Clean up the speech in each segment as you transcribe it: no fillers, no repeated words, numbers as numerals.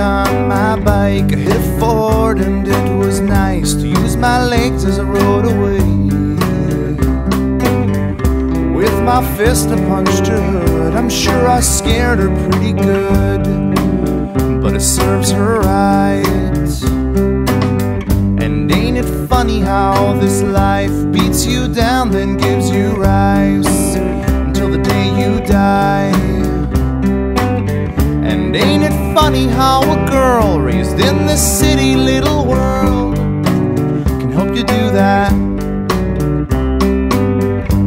on my bike. I hit forward and it was nice to use my legs as I rode away. With my fist I punched her hood. I'm sure I scared her pretty good, but it serves her right. And ain't it funny how this life beats you down then gives you rise until the day you die. And ain't it funny how a girl raised in this city little world can help you do that.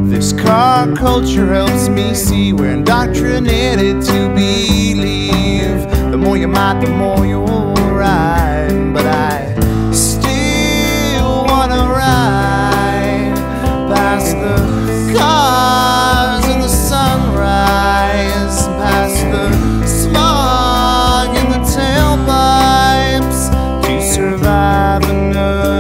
This car culture helps me see we're indoctrinated to believe the more you might, the more you'll ride. But I still wanna ride past the cars and the sunrise, past the smog and the tailpipes to survive another.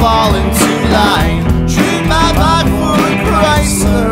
Fall into line, trade my bike for a Chrysler.